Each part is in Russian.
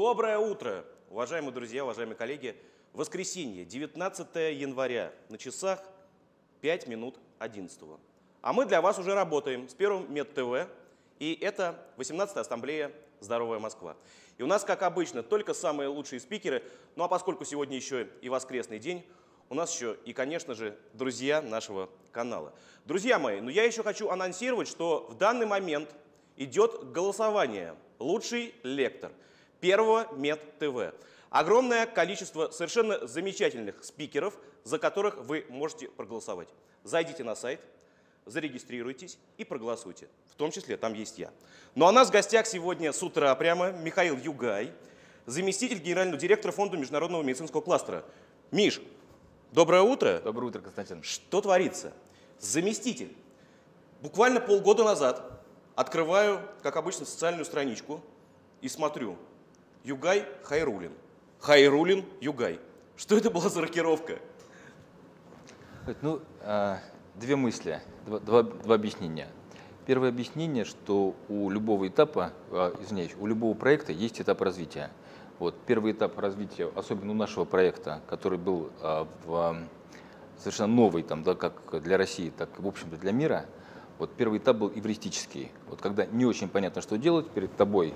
Доброе утро, уважаемые друзья, уважаемые коллеги. Воскресенье, 19 января, на часах 5 минут 11. А мы для вас уже работаем с первым МедТВ, и это 18-я Ассамблея «Здоровая Москва». И у нас, как обычно, только самые лучшие спикеры. Ну а поскольку сегодня еще и воскресный день, у нас еще и, конечно же, друзья нашего канала. Друзья мои, ну я еще хочу анонсировать, что в данный момент идет голосование «Лучший лектор» первого МедТВ. Огромное количество совершенно замечательных спикеров, за которых вы можете проголосовать. Зайдите на сайт, зарегистрируйтесь и проголосуйте. В том числе там есть я. Ну а у нас в гостях сегодня с утра прямо Михаил Югай, заместитель генерального директора Фонда Международного медицинского кластера. Миш, доброе утро. Доброе утро, Константин. Что творится? Заместитель. Буквально полгода назад открываю, как обычно, социальную страничку и смотрю. Югай Хайрулин. Хайрулин Югай. Что это была за рокировка? Ну, две мысли, два объяснения. Первое объяснение, что у любого этапа, извиняюсь, у любого проекта есть этап развития. Вот, первый этап развития, особенно у нашего проекта, который был совершенно новый, там, да, как для России, так и, в общем-то, для мира, вот первый этап был эвристический. Вот когда не очень понятно, что делать, перед тобой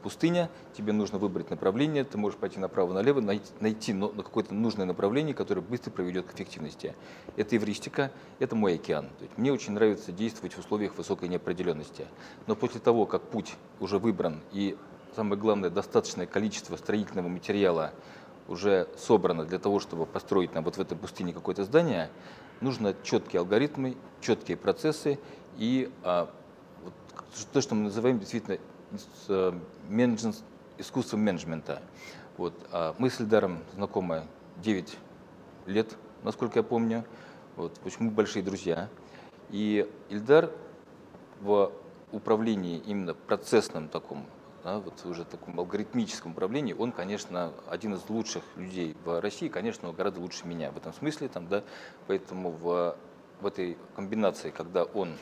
пустыня, тебе нужно выбрать направление, ты можешь пойти направо-налево, найти какое-то нужное направление, которое быстро приведет к эффективности. Это эвристика, это мой океан. То есть мне очень нравится действовать в условиях высокой неопределенности. Но после того, как путь уже выбран и, самое главное, достаточное количество строительного материала уже собрано для того, чтобы построить нам вот в этой пустыне какое-то здание, нужно четкие алгоритмы, четкие процессы и вот то, что мы называем действительно искусством менеджмента. Вот. Мы с Ильдаром знакомы 9 лет, насколько я помню. Вот. В общем, мы большие друзья. И Ильдар в управлении именно процессным таком, да, вот уже таком алгоритмическом управлении, он, конечно, один из лучших людей в России, конечно, он гораздо лучше меня в этом смысле. Там, да, поэтому в этой комбинации, когда он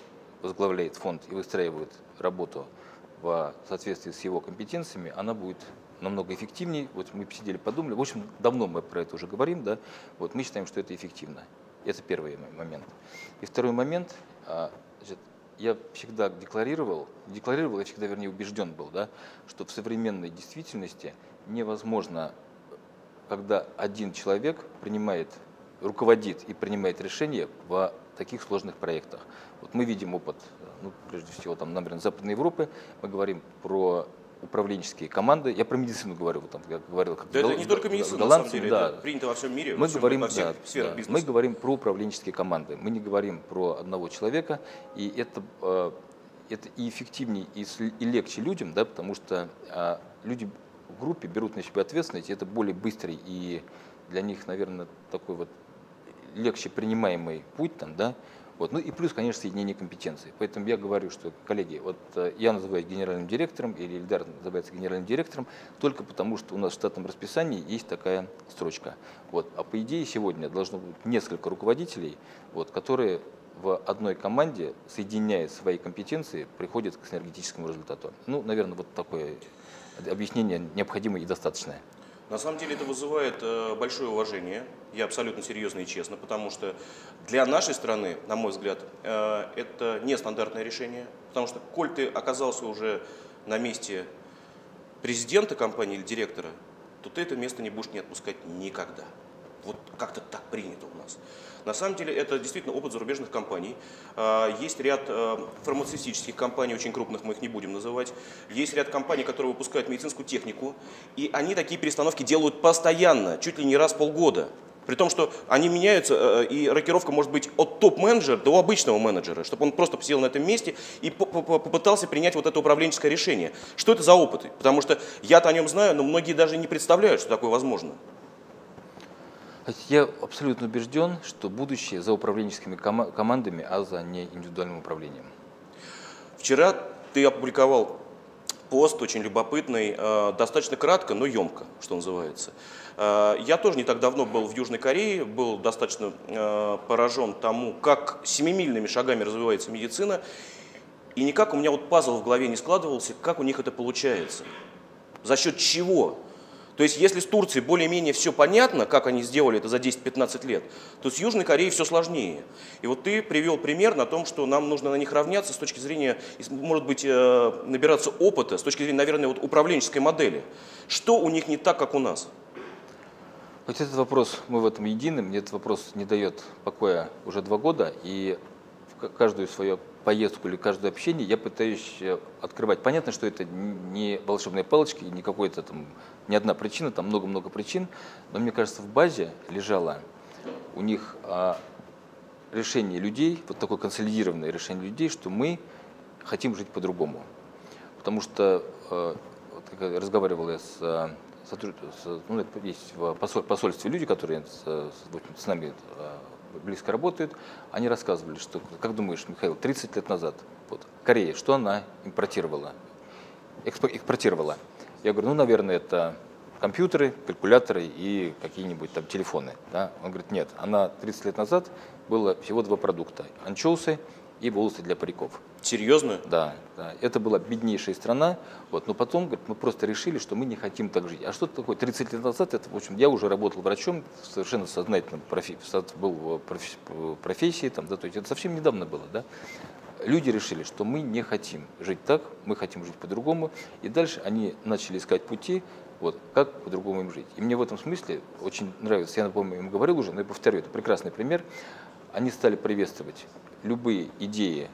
возглавляет фонд и выстраивает работу в соответствии с его компетенциями, она будет намного эффективнее. Вот мы посидели, подумали. В общем, давно мы про это уже говорим, да. Вот мы считаем, что это эффективно. Это первый момент. И второй момент. Я всегда я всегда, вернее, убежден был, да, что в современной действительности невозможно, когда один человек руководит и принимает решения в таких сложных проектах. Вот мы видим опыт, ну, прежде всего, там, наверное, Западной Европы, мы говорим про управленческие команды, я про медицину говорю, вот, там, я говорил, как это не только медицина, на самом деле, да. Это принято во всем мире, во всех сферах бизнеса. Мы говорим про управленческие команды, мы не говорим про одного человека, и это и эффективнее, и легче людям, да, потому что люди в группе берут на себя ответственность, и это более быстрый и для них, наверное, такой вот легче принимаемый путь, там, да, вот. Ну и плюс, конечно, соединение компетенций. Поэтому я говорю, что, коллеги, вот я называюсь генеральным директором, или Ильдар называется генеральным директором, только потому, что у нас в штатном расписании есть такая строчка. Вот. А по идее сегодня должно быть несколько руководителей, вот, которые в одной команде, соединяя свои компетенции, приходят к синергетическому результату. Ну, наверное, вот такое объяснение необходимое и достаточное. На самом деле это вызывает большое уважение, я абсолютно серьезно и честно, потому что для нашей страны, на мой взгляд, это нестандартное решение, потому что, коль ты оказался уже на месте президента компании или директора, то ты это место не будешь не отпускать никогда. Вот как-то так принято у нас. На самом деле это действительно опыт зарубежных компаний. Есть ряд фармацевтических компаний, очень крупных, мы их не будем называть. Есть ряд компаний, которые выпускают медицинскую технику, и они такие перестановки делают постоянно, чуть ли не раз в полгода. При том, что они меняются, и рокировка может быть от топ-менеджера до обычного менеджера, чтобы он просто посидел на этом месте и попытался принять вот это управленческое решение. Что это за опыт? Потому что я-то о нем знаю, но многие даже не представляют, что такое возможно. Я абсолютно убежден, что будущее за управленческими командами, а за не индивидуальным управлением. Вчера ты опубликовал пост очень любопытный, достаточно кратко, но емко, что называется. Я тоже не так давно был в Южной Корее, был достаточно поражен тому, как семимильными шагами развивается медицина, и никак у меня вот пазл в голове не складывался, как у них это получается. За счет чего? То есть если с Турцией более-менее все понятно, как они сделали это за 10-15 лет, то с Южной Кореей все сложнее. И вот ты привел пример на том, что нам нужно на них равняться с точки зрения, может быть, набираться опыта, с точки зрения, наверное, вот управленческой модели. Что у них не так, как у нас? Вот этот вопрос, мы в этом едины, мне этот вопрос не дает покоя уже 2 года, и в каждую свою поездку или каждое общение я пытаюсь открывать. Понятно, что это не волшебные палочки, не какой-то там, не одна причина, там много-много причин, но мне кажется, в базе лежало у них решение людей, вот такое консолидированное решение людей, что мы хотим жить по-другому. Потому что, вот, разговаривал я с есть в посольстве люди, которые с нами близко работают, они рассказывали, что, как думаешь, Михаил, 30 лет назад вот, Корея, что она импортировала? Экспортировала. Я говорю, ну, наверное, это компьютеры, калькуляторы и какие-нибудь там телефоны. Да? Он говорит, нет, она 30 лет назад было всего 2 продукта, анчоусы и волосы для париков. Серьезно? Да, да. Это была беднейшая страна. Вот, но потом, говорит, мы просто решили, что мы не хотим так жить. А что это такое? 30 лет назад, это, в общем, я уже работал врачом, совершенно сознательно был в профессии, там, да, то есть это совсем недавно было. Да? Люди решили, что мы не хотим жить так, мы хотим жить по-другому. И дальше они начали искать пути, вот, как по-другому им жить. И мне в этом смысле очень нравится, я, напомню, им говорил уже, но я повторю, это прекрасный пример. Они стали приветствовать любые идеи,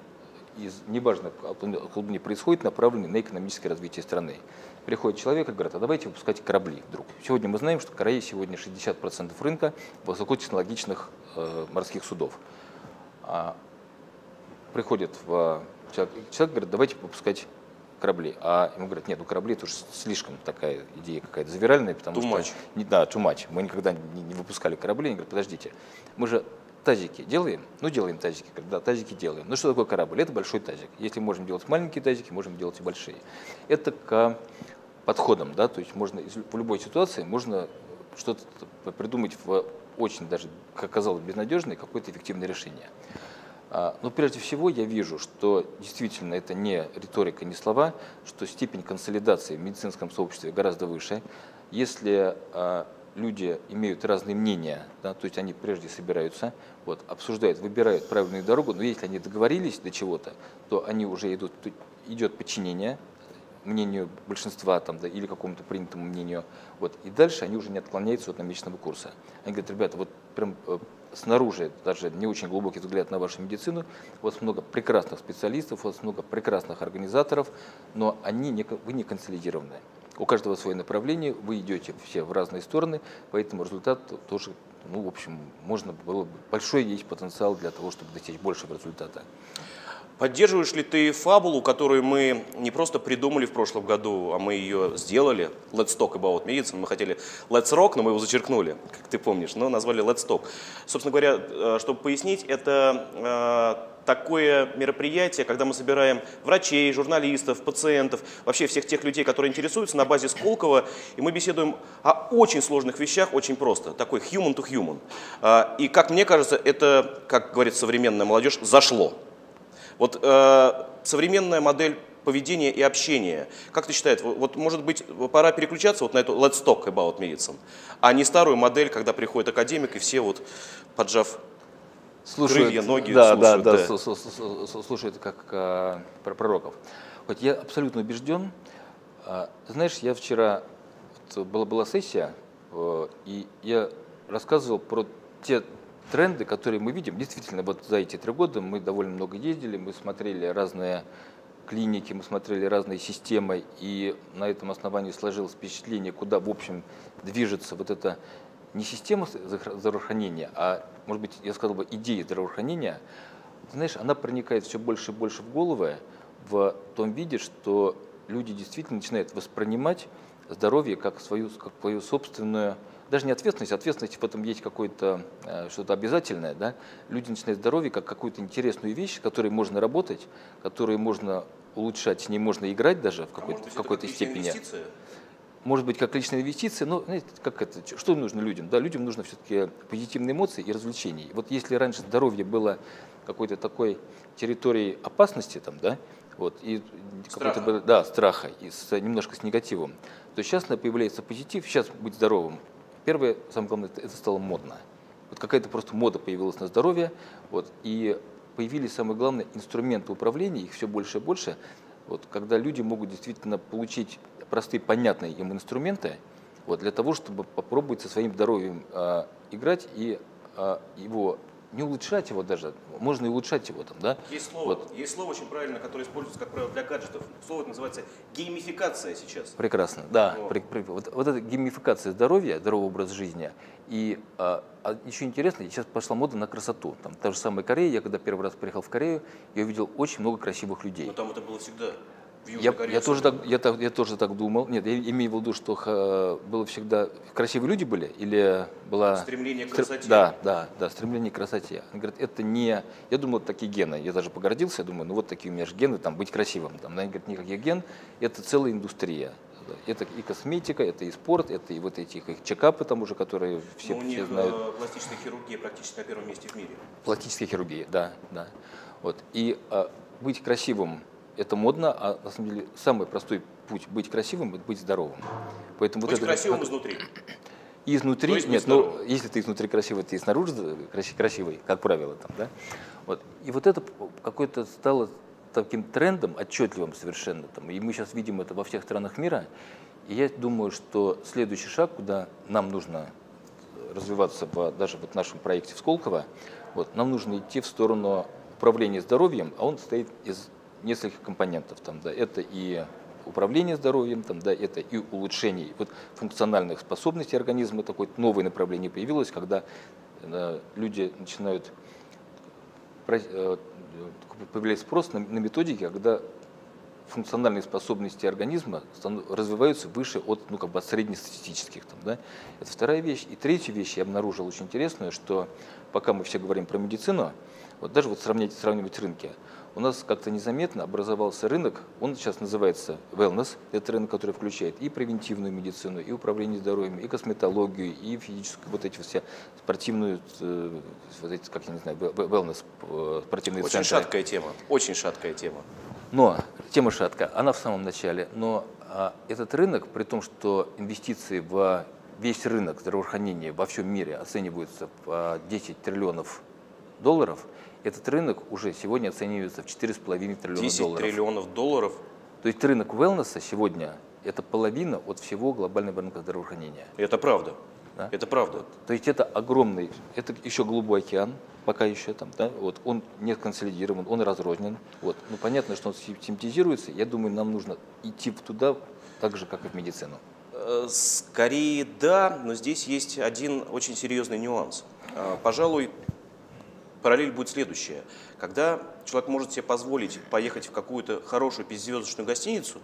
неважно, откуда они происходят, направленные на экономическое развитие страны. Приходит человек и говорит, а давайте выпускать корабли вдруг. Сегодня мы знаем, что Корея сегодня 60% рынка высокотехнологичных морских судов. Приходит человек говорит, давайте выпускать корабли. А ему говорят, нет, у кораблей это уже слишком такая идея какая-то завиральная, потому что… Да, too much. Мы никогда не выпускали корабли. Они говорят, подождите, мы же… Тазики делаем? Ну, делаем тазики. Да, тазики делаем. Ну, что такое корабль? Это большой тазик. Если можем делать маленькие тазики, можем делать и большие. Это к подходам, да, то есть можно в любой ситуации можно что-то придумать в очень даже, как казалось, безнадежное какое-то эффективное решение. Но прежде всего я вижу, что действительно это не риторика, не слова, что степень консолидации в медицинском сообществе гораздо выше. Если люди имеют разные мнения, да, то есть они прежде собираются, вот, обсуждают, выбирают правильную дорогу, но если они договорились до чего-то, то они уже идут, идет подчинение мнению большинства там, да, или какому-то принятому мнению, вот, и дальше они уже не отклоняются от намеченного курса. Они говорят, ребята, вот прям снаружи, даже не очень глубокий взгляд на вашу медицину, у вас много прекрасных специалистов, у вас много прекрасных организаторов, но они вы не консолидированы. У каждого свое направление, вы идете все в разные стороны, поэтому результат тоже, ну, в общем, можно было бы, большой есть потенциал для того, чтобы достичь большего результата. Поддерживаешь ли ты фабулу, которую мы не просто придумали в прошлом году, а мы ее сделали? Let's Talk About Medicine. Мы хотели Let's Rock, но мы его зачеркнули, как ты помнишь, но назвали Let's Talk. Собственно говоря, чтобы пояснить, это такое мероприятие, когда мы собираем врачей, журналистов, пациентов, вообще всех тех людей, которые интересуются, на базе Сколково, и мы беседуем о очень сложных вещах очень просто, такой human to human. И, как мне кажется, это, как говорит современная молодежь, зашло. Вот современная модель поведения и общения, как ты считаешь, вот, может быть, пора переключаться вот на эту Let's Talk About Medicine, а не старую модель, когда приходит академик и все вот, поджав слушают, крылья, ноги, да, слушают. Да, да, да, слушают как про пророков. Вот я абсолютно убежден. Знаешь, я вчера, вот, была сессия, и я рассказывал про те тренды, которые мы видим. Действительно, вот за эти 3 года мы довольно много ездили, мы смотрели разные клиники, мы смотрели разные системы, и на этом основании сложилось впечатление, куда, в общем, движется вот эта не система здравоохранения, а, может быть, я сказал бы, идея здравоохранения, знаешь, она проникает все больше и больше в головы в том виде, что люди действительно начинают воспринимать здоровье как свою собственную, даже не ответственность, ответственность в этом есть какое-то что-то обязательное, да? Люди начинают здоровье как какую-то интересную вещь, с которой можно работать, которую можно улучшать, с ней можно играть даже в какой-то, степени. Инвестиция? Может быть, как личные инвестиции, но знаете, как это, что нужно людям? Да, людям нужно все-таки позитивные эмоции и развлечения. Вот если раньше здоровье было какой-то такой территорией опасности, там, да, Вот, и страха. Да, страха, и немножко с негативом, то сейчас появляется позитив, сейчас быть здоровым. Первое, самое главное, это стало модно. Вот какая-то просто мода появилась на здоровье, вот, и появились, самое главное, инструменты управления, их все больше и больше, вот, когда люди могут действительно получить простые, понятные им инструменты, вот, для того, чтобы попробовать со своим здоровьем играть и его... Не улучшать его даже, можно и улучшать его там, да? Есть слово очень правильно, которое используется, как правило, для гаджетов. Слово это называется геймификация сейчас. Прекрасно, да. Вот эта геймификация здоровья, здорового образа жизни. И еще интересно, сейчас пошла мода на красоту. Там та же самая Корея, я когда первый раз приехал в Корею, я увидел очень много красивых людей. Но там это было всегда. Я тоже так думал. Нет, я имею в виду, что было всегда красивые люди были или было стремление к красоте. Да, стремление к красоте. Он говорит, это не. Я думал, это такие гены. Я даже погордился, я думаю, ну вот такие у меня же гены, там быть красивым. Там, они говорят, никаких ген. Это целая индустрия. Это и косметика, это и спорт, это и вот эти их чекапы там уже, которые все, все знают. Пластическая хирургия практически на первом месте в мире. Пластическая хирургия, да. Вот и быть красивым. Это модно, а на самом деле самый простой путь быть красивым – это быть здоровым. Поэтому быть вот это, красивым как... изнутри? Изнутри, нет, ну, если ты изнутри красивый, ты и снаружи красивый, как правило. Там, да? Вот. И вот это какое-то стало таким трендом, отчетливым совершенно. Там. И мы сейчас видим это во всех странах мира. И я думаю, что следующий шаг, куда нам нужно развиваться, даже вот в нашем проекте в Сколково, вот, нам нужно идти в сторону управления здоровьем, а он состоит из нескольких компонентов. Там, да, это и управление здоровьем, там, да, это и улучшение вот, функциональных способностей организма. Такое новое направление появилось, когда люди начинают появляется спрос на методики, когда функциональные способности организма развиваются выше от, ну, как бы от среднестатистических. Там, да. Это вторая вещь. И третья вещь я обнаружил очень интересную, что пока мы все говорим про медицину, вот даже вот сравнивать рынки, у нас как-то незаметно образовался рынок, он сейчас называется wellness, это рынок, который включает и превентивную медицину, и управление здоровьем, и косметологию, и физическую, вот эти все спортивную, вот эти, как я не знаю, wellness, спортивные центры. Очень шаткая тема. Но, тема шаткая, она в самом начале, но этот рынок, при том, что инвестиции в весь рынок здравоохранения во всем мире оцениваются в 10 триллионов долларов, этот рынок уже сегодня оценивается в 4,5 триллиона долларов. 10 триллионов долларов? То есть рынок wellness сегодня – это половина от всего глобального рынка здравоохранения. Это правда. Да? Это правда. Вот. То есть это огромный, это еще голубой океан, пока еще там, да? Вот, он не консолидирован, он разрознен. Вот. Ну, понятно, что он симптезируется. Я думаю, нам нужно идти туда так же, как и в медицину. Скорее да, но здесь есть один очень серьезный нюанс. Пожалуй, параллель будет следующая. Когда человек может себе позволить поехать в какую-то хорошую пятизвездочную гостиницу,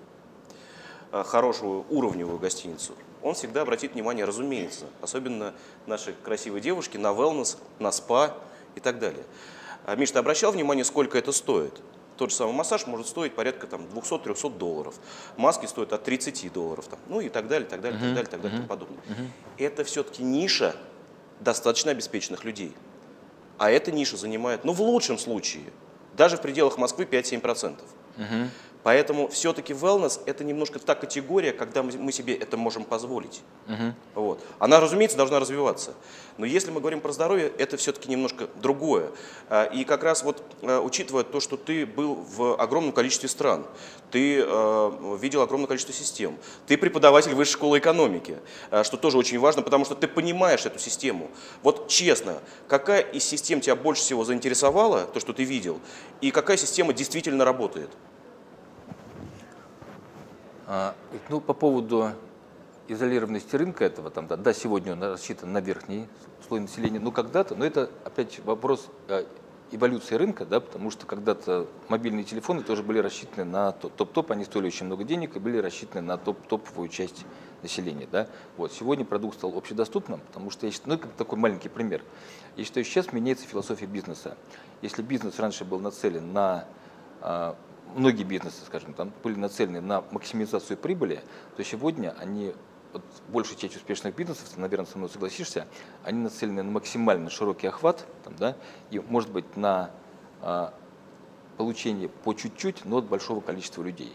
хорошую уровневую гостиницу, он всегда обратит внимание, разумеется, особенно наши красивые девушки, на wellness, на спа и так далее. Миш, ты обращал внимание, сколько это стоит? Тот же самый массаж может стоить порядка там, 200-300 долларов. Маски стоят от 30 долларов. Там, ну и так далее, так далее, так далее, так далее, и подобное. Это все-таки ниша достаточно обеспеченных людей. А эта ниша занимает, ну, в лучшем случае, даже в пределах Москвы 5-7%. Поэтому все-таки wellness – это немножко та категория, когда мы себе это можем позволить. Вот. Она, разумеется, должна развиваться. Но если мы говорим про здоровье, это все-таки немножко другое. И как раз вот учитывая то, что ты был в огромном количестве стран, ты видел огромное количество систем, ты преподаватель высшей школы экономики, что тоже очень важно, потому что ты понимаешь эту систему. Вот честно, какая из систем тебя больше всего заинтересовала, то, что ты видел, и какая система действительно работает? Ну, по поводу изолированности рынка этого, там, да, сегодня он рассчитан на верхний слой населения, но когда-то, но это опять вопрос эволюции рынка, да, потому что когда-то мобильные телефоны тоже были рассчитаны на топ-топ, они стоили очень много денег и были рассчитаны на топовую часть населения. Да. Вот, сегодня продукт стал общедоступным, потому что, я считаю, ну, как такой маленький пример, я считаю, сейчас меняется философия бизнеса. Если бизнес раньше был нацелен на... Многие бизнесы, скажем, там были нацелены на максимизацию прибыли, то сегодня они, вот, большая часть успешных бизнесов, ты, наверное, со мной согласишься, они нацелены на максимально широкий охват, там, да, и, может быть, на получение по чуть-чуть, но от большого количества людей.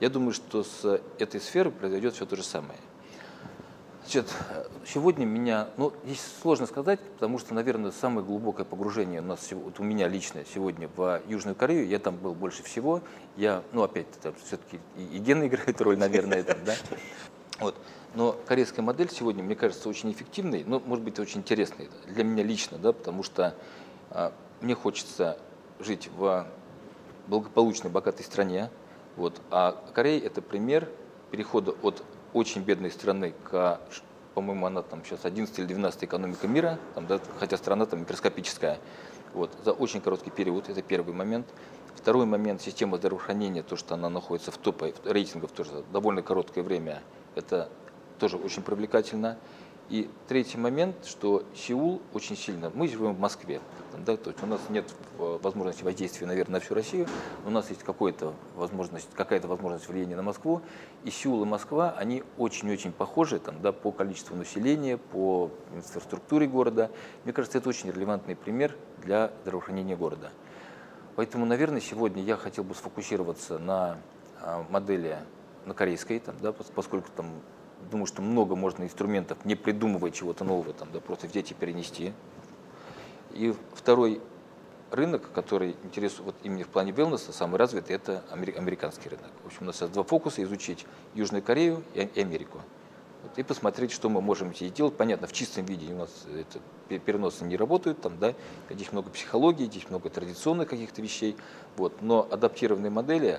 Я думаю, что с этой сферы произойдет все то же самое. Значит, сегодня меня, здесь сложно сказать, потому что, наверное, самое глубокое погружение у нас, вот у меня лично сегодня в Южную Корею, я там был больше всего, я, опять-таки, все-таки и гены играют роль, наверное, там, да? Вот. Но корейская модель сегодня, мне кажется, очень эффективной, но, может быть, очень интересной для меня лично, да, потому что мне хочется жить в благополучной, богатой стране, вот. А Корея – это пример перехода от очень бедной страны к, по-моему, она там сейчас 11 или 12 экономика мира, там, да, хотя страна там микроскопическая, вот, за очень короткий период, это первый момент. Второй момент – система здравоохранения, то, что она находится в топе рейтингов тоже довольно короткое время, это тоже очень привлекательно. И третий момент, что Сеул очень сильно, мы живем в Москве, да, то есть у нас нет возможности воздействия, наверное, на всю Россию, у нас есть какая-то возможность влияния на Москву, и Сеул и Москва, они очень-очень похожи там, да, по количеству населения, по инфраструктуре города. Мне кажется, это очень релевантный пример для здравоохранения города. Поэтому, наверное, сегодня я хотел бы сфокусироваться на модели, на корейской, там, да, поскольку там, думаю, что много можно инструментов, не придумывая чего-то нового, там, да, просто взять и перенести. И второй рынок, который интересует вот именно в плане wellness, самый развитый, это американский рынок. В общем, у нас сейчас два фокуса – изучить Южную Корею и Америку. Вот, и посмотреть, что мы можем здесь делать. Понятно, в чистом виде у нас переносы не работают, там, да, здесь много психологии, здесь много традиционных каких-то вещей. Вот, но адаптированные модели,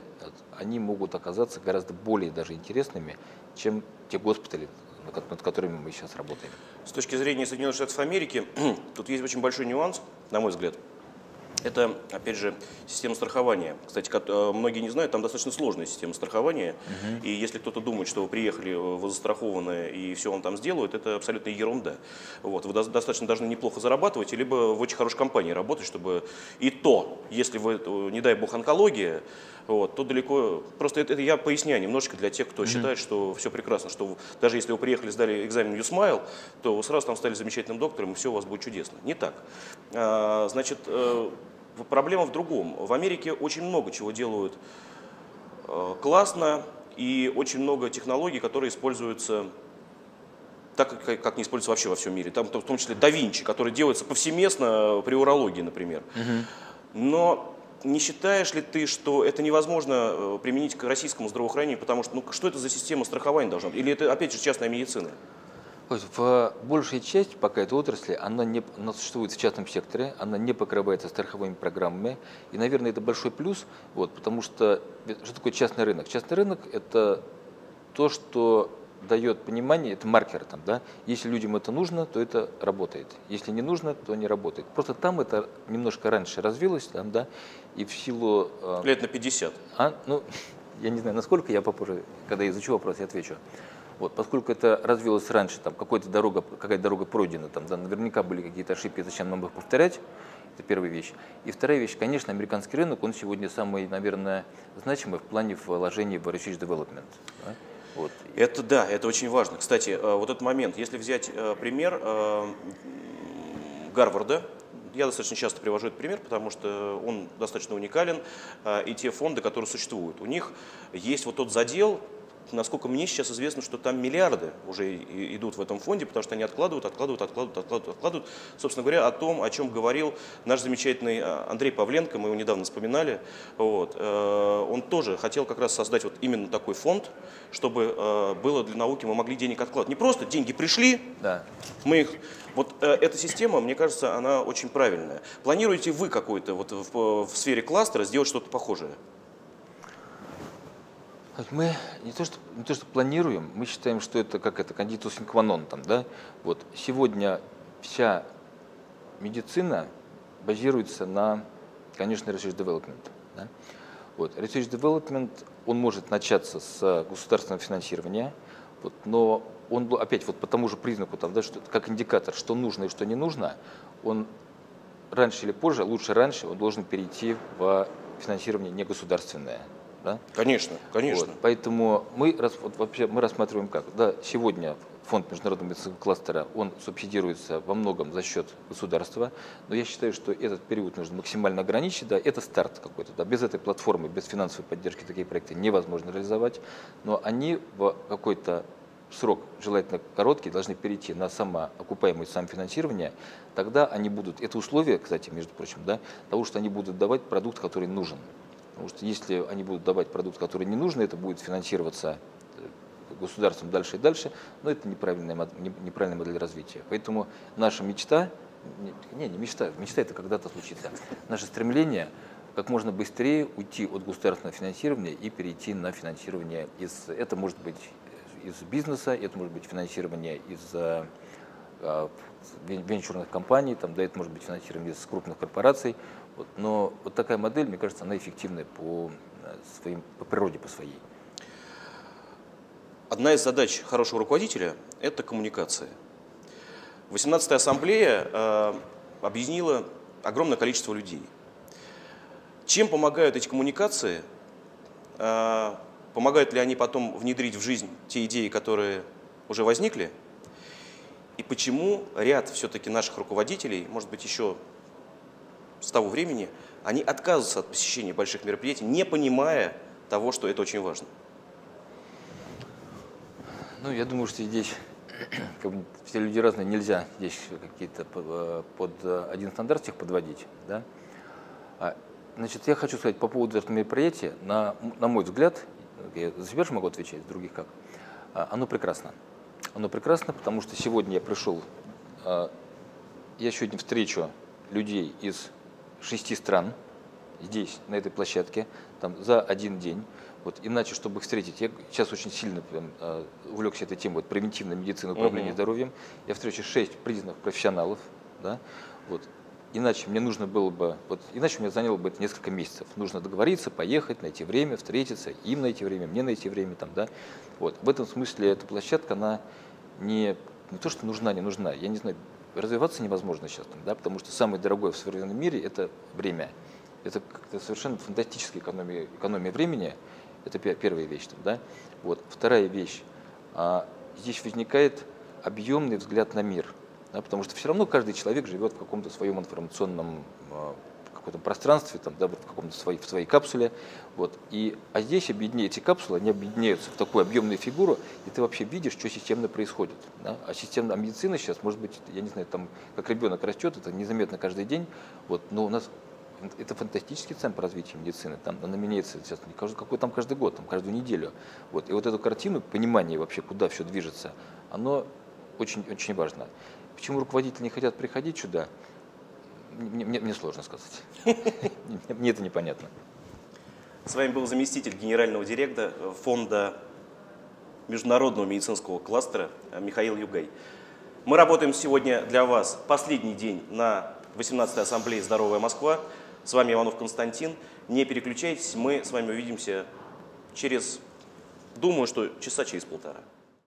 они могут оказаться гораздо более даже интересными, чем те госпитали, над которыми мы сейчас работаем. С точки зрения Соединенных Штатов Америки, тут есть очень большой нюанс, на мой взгляд. Это, опять же, система страхования. Кстати, многие не знают, там достаточно сложная система страхования. И если кто-то думает, что вы приехали, вы застрахованы и все вам там сделают, это абсолютно ерунда. Вот. Вы достаточно должны неплохо зарабатывать, либо в очень хорошей компании работать, чтобы и то, если вы, не дай бог, онкология, вот, то далеко… Просто это я поясняю немножечко для тех, кто считает, что все прекрасно, что даже если вы приехали, сдали экзамен You Smile, то вы сразу там стали замечательным доктором, и все у вас будет чудесно. Не так. Значит, проблема в другом. В Америке очень много чего делают классно, и очень много технологий, которые используются так, как не используются вообще во всем мире. Там, в том числе, Da Vinci, который делается повсеместно при урологии, например. Но… Не считаешь ли ты, что это невозможно применить к российскому здравоохранению, потому что, что это за система страхования должна быть? Или это, опять же, частная медицина? Большая часть пока этой отрасли, она существует в частном секторе, она не покрывается страховыми программами. И, наверное, это большой плюс, вот, потому что… Что такое частный рынок? Частный рынок – это то, что дает понимание, это маркер, там, да? Если людям это нужно, то это работает, если не нужно, то не работает. Просто там это немножко раньше развилось, там, да, и в силу… Лет на 50. Я не знаю, насколько, я попозже, когда изучу вопрос, я отвечу. Вот, поскольку это развилось раньше, там, какая-то дорога пройдена, там, да, наверняка были какие-то ошибки, зачем нам их повторять, это первая вещь. И вторая вещь, конечно, американский рынок, он сегодня самый, наверное, значимый в плане вложений в research development. Да? Вот. Это да, это очень важно. Кстати, вот этот момент, если взять пример Гарварда, я достаточно часто привожу этот пример, потому что он достаточно уникален, и те фонды, которые существуют, у них есть вот тот задел. Насколько мне сейчас известно, что там миллиарды уже идут в этом фонде, потому что они откладывают. Собственно говоря, о том, о чем говорил наш замечательный Андрей Павленко, мы его недавно вспоминали. Вот. Он тоже хотел как раз создать вот именно такой фонд, чтобы было для науки, мы могли денег откладывать. Не просто деньги пришли, да. Мы их… Вот эта система, мне кажется, она очень правильная. Планируете вы какую-то вот в сфере кластера сделать что-то похожее? Мы не то что планируем, мы считаем, что это как это кондитус инкванон там, да. Вот сегодня вся медицина базируется на, конечно, research development. Да? Вот research development, он может начаться с государственного финансирования, вот, но он опять вот по тому же признаку там, да, что как индикатор, что нужно и что не нужно, он раньше или позже, лучше раньше, он должен перейти в финансирование негосударственное. Да? Конечно, конечно. Вот, поэтому мы рассматриваем как. Да, сегодня Фонд Международного медицинского кластера, он субсидируется во многом за счет государства, но я считаю, что этот период нужно максимально ограничить, да, это старт какой-то, да, без этой платформы, без финансовой поддержки такие проекты невозможно реализовать, но они в какой-то срок, желательно короткий, должны перейти на самоокупаемость, самофинансирование, тогда они будут, это условие, кстати, между прочим, да, того, что они будут давать продукт, который нужен, потому что если они будут давать продукт, который не нужен, это будет финансироваться государством дальше и дальше, но это неправильная модель развития. Поэтому наша мечта, мечта это когда-то случится, наше стремление как можно быстрее уйти от государственного финансирования и перейти на финансирование из, это может быть из бизнеса, это может быть финансирование из венчурных компаний, там, да, это может быть финансирование из крупных корпораций, вот. Но вот такая модель, мне кажется, она эффективная по природе, по своей. Одна из задач хорошего руководителя – это коммуникация. 18-я ассамблея объединила огромное количество людей. Чем помогают эти коммуникации? Помогают ли они потом внедрить в жизнь те идеи, которые уже возникли? И почему ряд все-таки наших руководителей, может быть, еще с того времени, они отказываются от посещения больших мероприятий, не понимая того, что это очень важно? Ну, я думаю, что здесь как бы, все люди разные, нельзя здесь какие-то под один стандарт всех подводить. Да? Значит, я хочу сказать по поводу этого мероприятия, на мой взгляд, я за себя же могу отвечать, с других как, оно прекрасно. Оно прекрасно, потому что сегодня я пришел, я сегодня встречу людей из 6 стран здесь, на этой площадке, там, за один день. Вот, иначе, чтобы их встретить, я сейчас очень сильно увлекся этой темой, вот, превентивной медицины, управления здоровьем. Я встречу 6 признанных профессионалов, да, вот. Иначе мне нужно было бы, вот, иначе у меня заняло бы это несколько месяцев. Нужно договориться, поехать, найти время, встретиться, им найти время, мне найти время, там, да. Вот. В этом смысле эта площадка, она не то, что нужна, не нужна, я не знаю, развиваться невозможно сейчас, там, да, потому что самое дорогое в современном мире – это время. Это как-то совершенно фантастическая экономия времени. Это первая вещь. Там, да? Вот. Вторая вещь. Здесь возникает объемный взгляд на мир. Да? Потому что все равно каждый человек живет в каком-то своем информационном каком-то пространстве, там, да, в каком-то своей капсуле. Вот. А здесь эти капсулы, они объединяются в такую объемную фигуру, и ты вообще видишь, что системно происходит. Да? А медицина сейчас, может быть, я не знаю, там, как ребенок растет, это незаметно каждый день, вот, но у нас... Это фантастический темп развития медицины, там она меняется сейчас, какой там каждый год, там каждую неделю. Вот. И вот эту картину, понимание вообще, куда все движется, оно очень-очень важно. Почему руководители не хотят приходить сюда, мне сложно сказать. Мне это непонятно. С вами был заместитель генерального директора Фонда Международного медицинского кластера Михаил Югай. Мы работаем сегодня для вас последний день на 18-й Ассамблее «Здоровая Москва». С вами Иванов Константин. Не переключайтесь, мы с вами увидимся через, думаю, что часа через полтора.